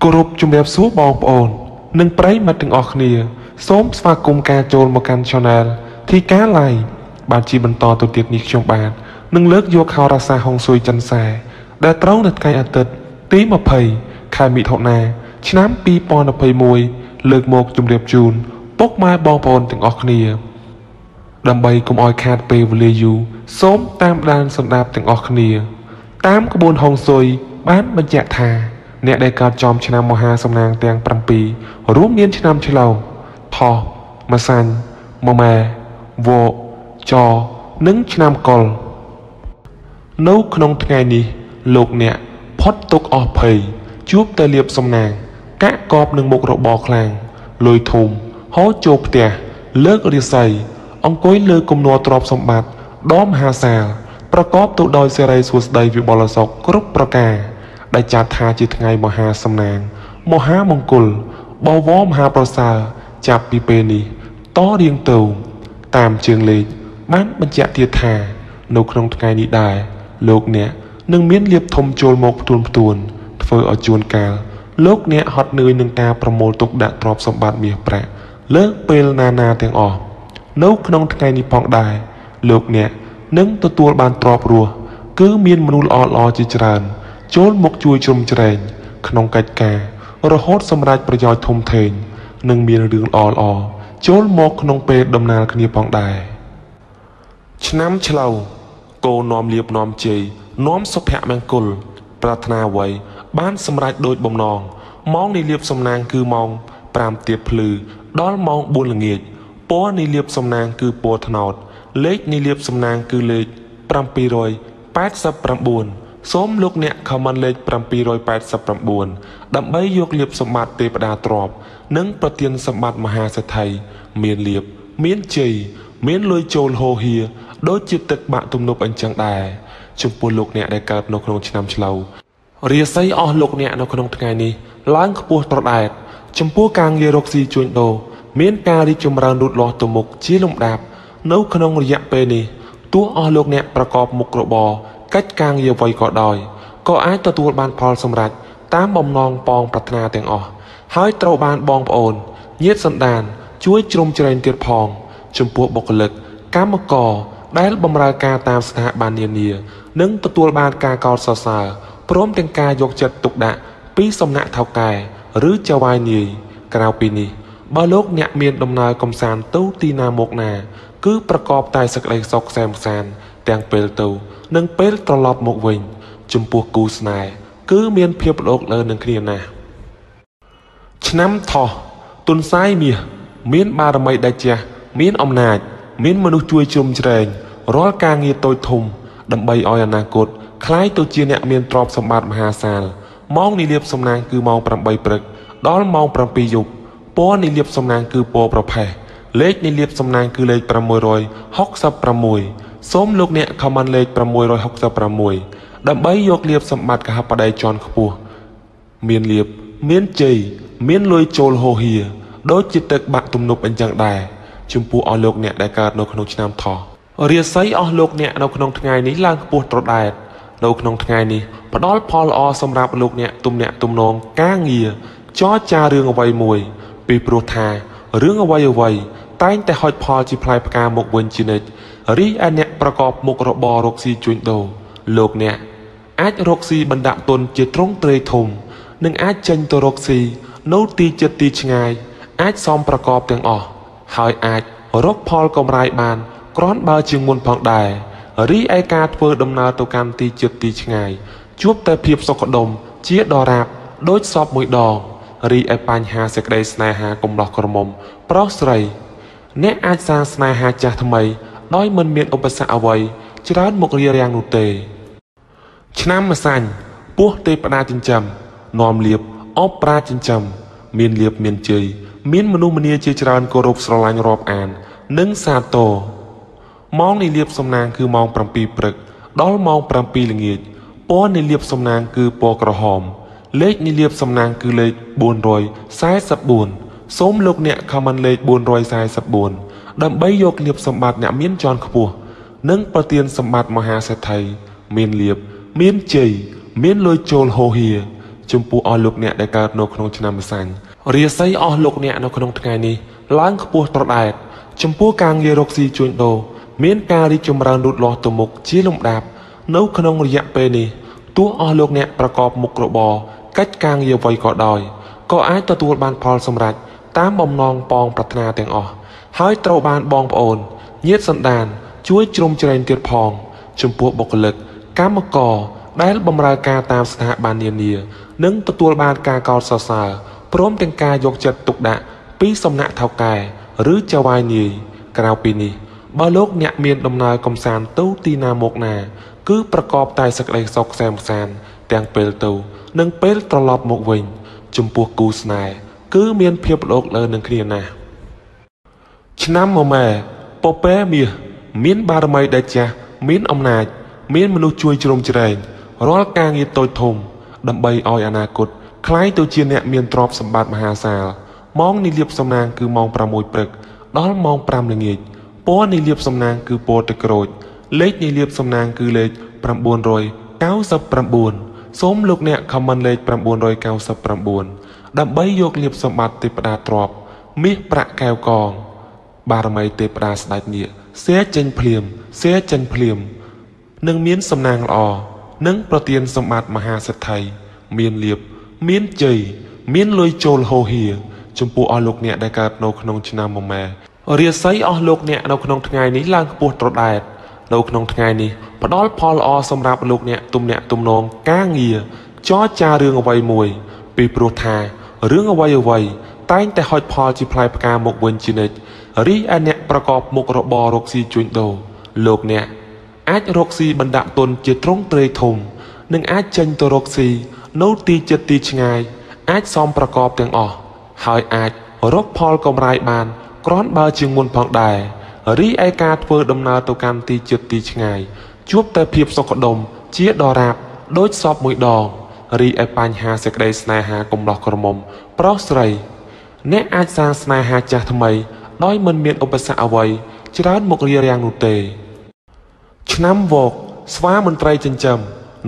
Korup Jumepsu Bob on, Nung Pray Matting Ochneer, Som Svakum Kajol Mokan Channel, Tika Lai, Baji Benton to Titnik Chumban, Nung Lurk Yokarasa Hong Sui Chansai, That Round at Kayatet, Team of Pay, Kamit Hotna, Chinam P. Pon of Paymoi, Lurk Mok Jumrep June, Pok my Bob on Ting Ochneer. Dumbay Kum Oi Cat Pay Villeu, Som Tam Dance of Napting Ochneer, Tam Kabon Hong Sui, Ban Majatha. Net they got jump China Moha some lang tang prampi, room in Chinam Chilau, Paw, Masan, Mome, Wo, Jaw, Nung Chinam Col. No Knong Tangani, Look Net, Pot Took Off Pay, Jupe the Lip some lang, Cat Gob Nung Mokro Ball Clang, Loy Tomb, Ho Job there, Lurk or Say, Uncoin Lurkum no drop some bat, Dom Hasal, Prokop to Doy Series was David Bolasok, Group Proca. ได้จัดทาจิตថ្ងៃมหาสำแหน่งมหามงคลបវរមហាប្រសា ចូលមកជួយជ្រំជ្រែងក្នុងកិច្ចការរហូតសម្រាប់ប្រយោជន៍ធំធេង សូមលោកអ្នកខមមិនលេខ789 ដើម្បីយកលៀបសម្បត្តិទេវតាទ្រព្យនិងប្រទានសម្បត្តិមហាសេដ្ឋីមានលៀបមានជ័យមានលុយចូលហោហៀរ កាចកាងយវ័យក៏ដោយក៏អាចទទួលបានផលសម្រាប់តាមបំណងបងប្អូនញាតិសន្តានជួយជ្រោមជ្រែងទៀតផងចំពោះបុគ្គលិកកម្មករដែលបម្រើការតាមស្ថាប័ននានានឹងទទួលបានការកោតសរសើរព្រមទាំងការយកចិត្តទុកដាក់ពីសំណាក់ថៅកែឬចៅហ្វាយនាយក្រៅពីនេះបើលោកអ្នកមានដំណើរកំសាន្តទៅទីណាមកណាគឺប្រកបតែសេចក្តីសុខក្សេមសាន្តទាំងពេលទៅ និងពេលត្រឡប់មកវិញចំពោះគូស្នេហ៍គឺមានភាពរកលើនឹងគ្នាណាស់ឆ្នាំថោះទុនសាយមាសមានបារមីដាច់ជះមានអំណាចមានមនុស្សជួយជ្រោមជ្រែងរាល់ការងារតូចធំដើម្បីឲ្យអនាគតคล้ายទៅជាអ្នកមានទ្រព្យសម្បត្តិមហាសាលមកនេះលៀបសំណាងគឺមក8ព្រឹកដល់ម៉ោង សូមលោកអ្នកខមមិនលេខ តែងតែហុចផលជាផ្លែផ្កាមកវិញជានិច្ចរីឯអ្នកប្រកបមុខរបររកស៊ីជួញដូរលោកអ្នកអាចរកស៊ីបណ្ដាក់ទុនជាត្រង់ត្រីធំនិងអាចចេញទៅរកស៊ីនៅទីចិត្តទីឆ្ងាយអាចសំប្រកបទាំងអស់ហើយអាចរកផលកម្រៃបានគ្រាន់បើជាងមុនផងដែររីឯការធ្វើដំណើរទៅកាន់ទីចិត្តទីឆ្ងាយជួបតែភាពសុខដុមជាដរាបដោយសពមួយដងរីឯបញ្ហាសេចក្តីស្នេហាកុំឡោះក្រមុំប្រុសស្រី អ្នកអាចសាងស្នេហាចាស់ថ្មីដោយមិនមានឧបសគ្គអ្វីច្រើនមុខរារាំងនោះទេឆ្នាំម្សាញ់ពោះទេបដាចិញ្ចឹមនាំលៀបអបប្រាចិញ្ចឹមមានលៀបមានជ័យមានមនុស្សមនាជាច្រើនគោរពស្រឡាញ់រាប់អាននិងសាទរម៉ោងនៃលៀបសំណាងគឺម៉ោង 7 ព្រឹកដល់ម៉ោង 7 ល្ងាចពណ៌នៃលៀបសំណាងគឺលេខ444 ដើម្បីយកលៀបសម្បត្តិអ្នកមានចរណ៍ខ្ពស់និងប្រទានសម្បត្តិមហាសេដ្ឋីមានលៀបមានជ័យមានលុយចូលហោហៀរ chum pu all look near the card no conchinamasang. Riasai all look near no conchani, lang poor trot chum pu kang yeroxy chundo, mean carry chum rounded lot to muk, chilum rap, no conong yak penny, two all look near prakop mukrobo, cat kang ye boycott doi, go out the tool band pal some rat, tam bom long pong pratanatang off, high throw band bomb own, yet some dan, chui chum churn tear pong, chum pu bokulet, camacor. ដែលបំរើការតាមស្ថាប័ននានានឹងទទួលបានការកោតសរសើរព្រមទាំងការយកចិត្តទុកដាក់ពីសំណាក់ថៅកែឬចៅហ្វាយនីក្រៅពីនេះបើលោកអ្នកមានដំណើរកំសាន្តទៅទីណាមកណាគឺប្រកបតែសេចក្តីសុខសែមសាន្តទាំងពេលទៅនឹងពេលត្រឡប់មកវិញចំពោះគូស្នេហ៍គឺមានភាពល្អឥតលើនឹងគ្នាណាស់ ឆ្នាំមកម៉ែពពែមាសមានបារមីដាច់ចាស់មានអំណាចមានមនុស្សជួយជ្រោមជ្រែងរាល់ការងារតូចធំដើម្បីឲ្យអនាគតខ្លាយទៅជាអ្នកមានទ្រព្យសម្បត្តិ នឹងសម្បត្តិមហាសិទ្ធិមានលៀបមានជ័យមានលុយចូលហោហៀចំពោះអស់លោកអ្នកដែលកើតនៅក្នុងឆ្នាំមួយម៉ែរាស័យអស់លោកអ្នកនៅក្នុងថ្ងៃនេះឡើងខ្ពស់ត្រដែតនៅក្នុងថ្ងៃនេះផ្ដល់ផលល្អសម្រាប់លោកអ្នកទំនាក់ទំនងការងារចោះចារឿងអ្វីមួយពីព្រោះថារឿងអ្វីអ្វីតែងតែហុចផលជាផ្លៃផ្កាមកវិញជានិច្ចរីឯអ្នកប្រកបមុខរបររកស៊ីជួញដូរ នឹងអាចចេញទៅរកស៊ីនៅទីចិត្តទីឆ្ងាយអាចសំប្រកបទាំងអស់ហើយអាចរកផលកម្រៃបានគ្រាន់បើជាងមុនផងដែររីឯការធ្វើដំណើរទៅកាន់ទីចិត្តទីឆ្ងាយជួបតែភាពសុខដុមជាដរាបដោយសពមួយដងរីឯបញ្ហាសេចក្ដីស្នេហាកំឡោះក្រមុំប្រុសស្រីអ្នកអាចសាងស្នេហាចាស់ថ្មីដោយមិនមានឧបសគ្គអ្វី ឆ្នាំវកស្វាមន្ត្រីចិញ្ចឹម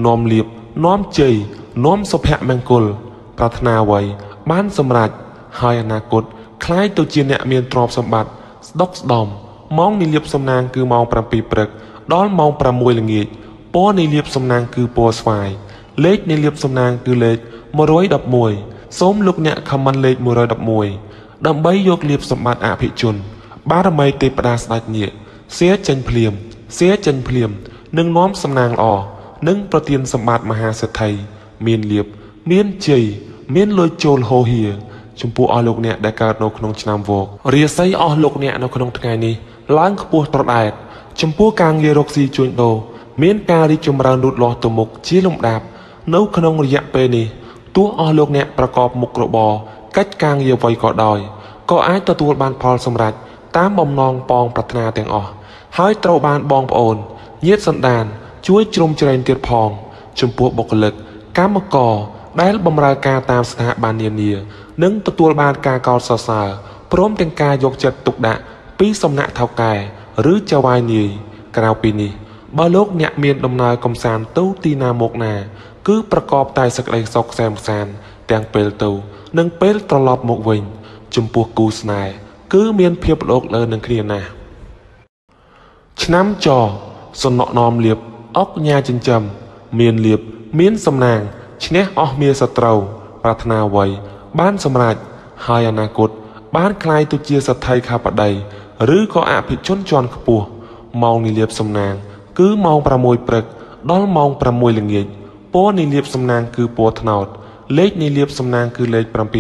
នាំលៀបនាំជ័យនាំសុភមង្គលប្រាថ្នាអ្វីបានសម្រេចហើយអនាគតคล้ายទៅជាអ្នកមានទ្រព្យសម្បត្តិស្ដុកស្ដំមកនិលៀបសំណាងគឺមកប្រាំពីព្រឹកដល់មក នឹងនាំសំណាងល្អនឹងប្រទានសម្បត្តិមហាសេដ្ឋីមានលៀបមានជ័យមានលុយចូលហោហៀចំពោះអស់លោកអ្នកដែលកើតនៅក្នុងឆ្នាំវករាស័យអស់លោកអ្នកនៅក្នុងថ្ងៃនេះឡើងខ្ពស់ត្រដែតចំពោះការងាររកស៊ីជួញដូរមានការរីកចម្រើនលូតលាស់ទៅមុខជាលំដាប់នៅក្នុងរយៈពេលនេះ ជាសន្តានជួយជ្រុំច្រែងទៀតផងចំពោះបុគ្គលិកកម្មករដែលបម្រើការតាមស្ថាប័ននានានឹងទទួលបានការកោតសរសើរព្រមទាំងការយកចិត្តទុកដាក់ពីសំណាក់ថៅកែឬចៅហ្វាយនាយក្រៅពីនេះបើលោកអ្នកមានដំណើរកំសាន្តទៅទីណាមកណាគឺប្រកបតែសេចក្ដីសុខសែមសាន្តទាំងពេលទៅនឹងពេលត្រឡប់មកវិញចំពោះគូស្នេហ៍គឺមានភាពល្អឥតលើនឹងគ្នាណាស់ អញ្ញាចិញ្ចឹមមានលៀបមានសំណាងឈ្នះអស់មានសត្រូវប្រាថ្នាអ្វីបានសម្រេចហើយអនាគតបានคล้ายទៅជាសទ្ធីខាបដីឬក៏អភិជនជាន់ខ្ពស់មកនិលៀបសំណាងគឺមក6ព្រឹកដល់ម៉ោង6ល្ងាចពណ៌និលៀបសំណាងគឺលេខ លុយ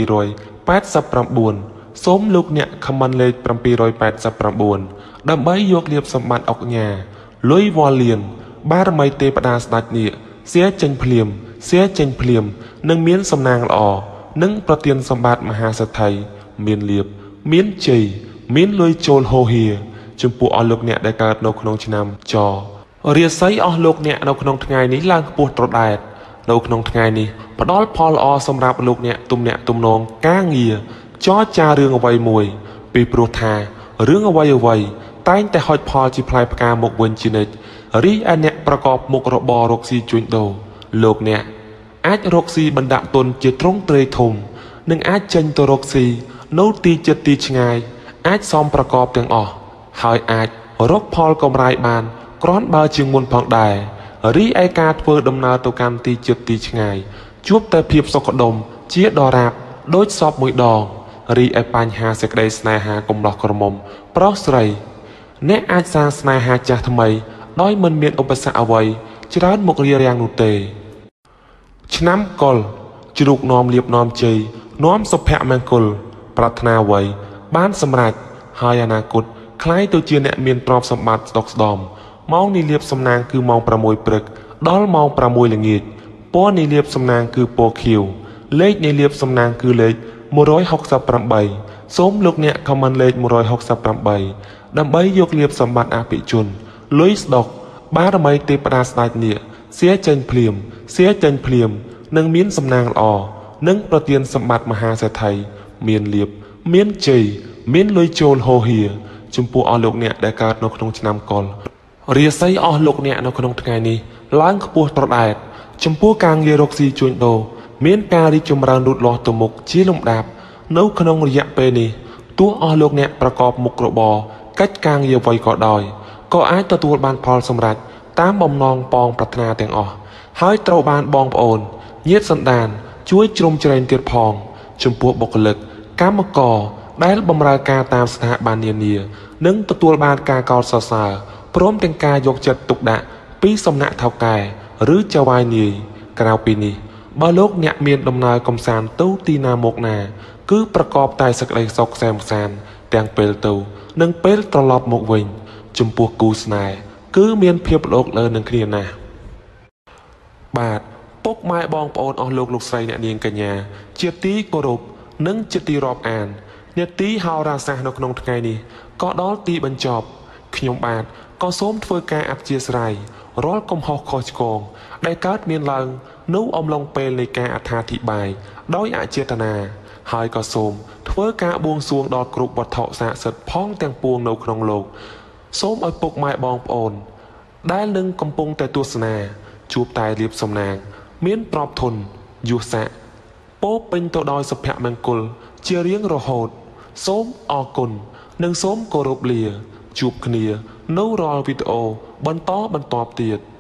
វ៉ាលៀនបារមីទេផ្ដាស្ដាច់នេះសៀចិញ្ចឹមភ្លាមសៀចិញ្ចឹមភ្លាមនឹងមានសំណាងល្អនឹងប្រទានសម្បត្តិមហាសេដ្ឋីមានលៀបមានជ័យមានលុយចូលហោហៀចំពោះអស់លោកអ្នកដែលកើតនៅក្នុងឆ្នាំចររាស័យអស់លោកអ្នកនៅក្នុងថ្ងៃនេះផ្ដាល់ផលល្អសម្រាប់លោកអ្នកទំនាក់ទំនងការងារចោះចារឿងអ្វីមួយពីព្រោះថារឿងអ្វីៗ តែងតែហុចផលជាផ្លែផ្កាមកវិញជានិច្ចរីឯអ្នកប្រកបមុខរបររកស៊ីជួញដូរលោកអ្នកអាចរកស៊ីបណ្ដាក់ទុនជាត្រង់ត្រីធំនឹងអាចចេញទៅរកស៊ីជួញដូរលោកអ្នក Ách rốc xì bằng đạm tôn chứa trông trời thùng, nâng ách chênh tổ rốc xì, nấu ti chật ti chngài, ách xong bà cọp tiếng ổ. Hỏi ách rốc phôl công rai bàn, krón bao chương môn phong đài, rí ai ca thơ đâm nào tàu cam ti chật ti chngài, chuốc ta phiếp sọc cọ đồng, chía đò rạp, đốt sọp mũi đòn, rí ai bàn hà sạc đầy sài hà công lọc cỏ mồm, bó sầy. Né ách sang sài hà chá thầm mây, đói mân miên ôm bà xa áo vầy, chứ đón một ria ràng nụ tề. Chnám col, chữ đục nòm liệp nòm chì, nòm sập hẹ mang col, pratna vầy, bán sầm rạch, hai anh à cột, khai tôi chia nẹt miền trọp sầm bạt độc đòm, máu ni liệp sầm nàng cứ máu pra môi prực, đói máu pra môi là nghiệt, po ni liệp sầm nàng cứ po kiều, lết ni liệp sầm nàng cứ lết, 167, sớm lúc nẹt comment lết 167, đầm bấy dục liệp sầm bạt áp bị chun, lưới độc, bá đầm bấy tê pra sài nịa, xé chân phìm. Xế chân phìm, nâng miến xâm nàng lọ, nâng bà tiên xâm bạt mà hà xe thầy, miền liệp, miến chì, miến lôi chôn hồ hìa, chung bố ọ lục nẹ đại ca nó khăn nông chân nam con. Rìa xây ọ lục nẹ nó khăn nông ngay này, lãng khắp bố trọt ạch, chung bố càng nghe rốc xì chôn đồ, miến ca đi chung ràng đụt lọ tổ mục chí lông đạp, nấu khăn nông dạng bê nì, tố ọ lục nẹ bà cọp mục rộ bò, cách càng nghe vầy cọ đòi, có ái tà tuột bàn phòl xâm rạch, tám bông non bong pratna tiếng ọ. Hãy trâu bàn bong bồn, nhiệt sẵn đàn, chuối trông trên tiệt phòng, chung bố bọc lực, cá mọc cò, đáy bầm ra ca tam sẵn hạ bàn nìa nìa, nâng tụ tuôn bàn ca cao sờ sờ, prôm tên ca dọc chật tục đạ, bí xong nạ thao cài, rứ chào ai nìa, cao bì nì. Ba lốt nhạc miên đồng nơi công sàn tấu tì nà mộc nà, cứ bà cọp tài sạc đầy sọc xem sàn, tàng bèl tù, nâng bèl trò lọp mộc vinh, chung bố cú sẵn nài, cứ miên phiếp lốt lơ nâng kia nà. Bạt, bốc mai bong bồn ở lục lục xây nẹ niên cả nhà, chia tí cô rụp, nâng chia tí rộp àn, nhật tí hào ra xa nọc nông ngay nì, có đó tí bần chọp, khi nhóm bạt, có xóm thơ ca ạp chia sài, rốt công học khó chồng, đại cát miên lần, nấu ông lòng bê lê ca ạp thà thị bài, đói ạ chia tà nà, hai có xóm, thơ ca buông xuống đọt rụp bọt thọ dạ sật phong tàng buông nâu nông lục, xóm ở bốc mai bong bồn, đá lưng công bông tại tu sà. Chụp tài liếp xong nàng, miễn prop thùn, dù sạ. Bố bình tổ đôi sập hẹ mang cùl, chia riêng rồ hột, xóm o cùn, nâng xóm cổ rộp lìa, chụp khnia, nấu rò video, bắn tó bắn tọp tiệt.